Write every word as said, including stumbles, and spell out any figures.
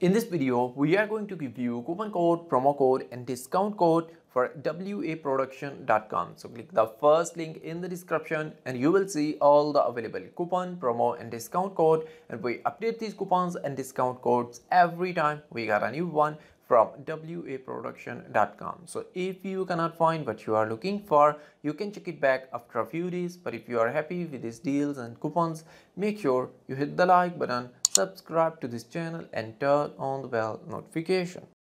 In this video, we are going to give you coupon code, promo code and discount code for W A Production dot com. So click the first link in the description and you will see all the available coupon, promo and discount code, and we update these coupons and discount codes every time we got a new one from W A Production dot com. So if you cannot find what you are looking for, you can check it back after a few days. But if you are happy with these deals and coupons, make sure you hit the like button, subscribe to this channel and turn on the bell notification.